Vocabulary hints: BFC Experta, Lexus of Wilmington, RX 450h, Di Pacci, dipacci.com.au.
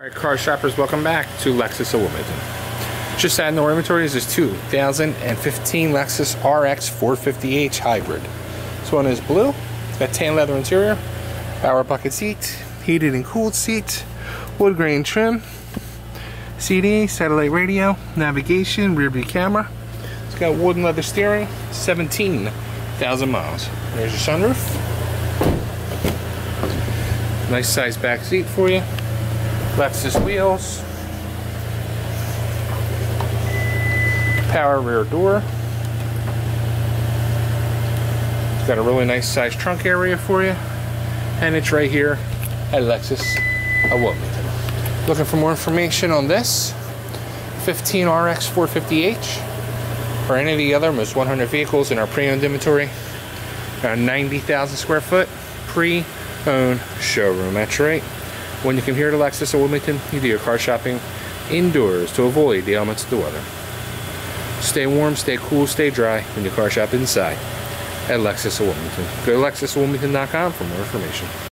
Alright, car shoppers, welcome back to Lexus of Wilmington. Just adding our inventory is this 2015 Lexus RX 450h hybrid. This one is blue, it's got tan leather interior, power bucket seat, heated and cooled seat, wood grain trim, CD, satellite radio, navigation, rear view camera. It's got wood and leather steering, 17,000 miles. There's your sunroof. Nice size back seat for you. Lexus wheels, power rear door. It's got a really nice size trunk area for you, and it's right here at Lexus of Wilmington. Looking for more information on this 15 RX 450h or any of the other most 100 vehicles in our pre-owned inventory, around 90,000 square foot pre-owned showroom. That's right. When you come here to Lexus of Wilmington, you do your car shopping indoors to avoid the elements of the weather. Stay warm, stay cool, stay dry when you car shop inside at Lexus of Wilmington. Go to lexusofwilmington.com for more information.